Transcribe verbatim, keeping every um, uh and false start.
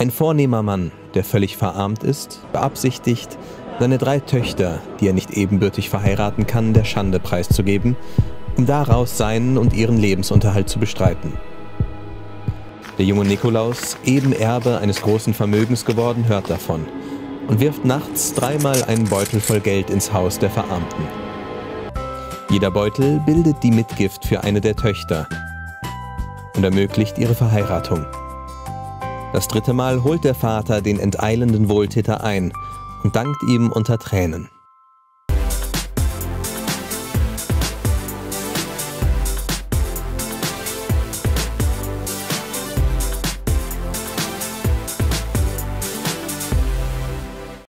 Ein vornehmer Mann, der völlig verarmt ist, beabsichtigt, seine drei Töchter, die er nicht ebenbürtig verheiraten kann, der Schande preiszugeben, um daraus seinen und ihren Lebensunterhalt zu bestreiten. Der junge Nikolaus, eben Erbe eines großen Vermögens geworden, hört davon und wirft nachts dreimal einen Beutel voll Geld ins Haus der Verarmten. Jeder Beutel bildet die Mitgift für eine der Töchter und ermöglicht ihre Verheiratung. Das dritte Mal holt der Vater den enteilenden Wohltäter ein und dankt ihm unter Tränen.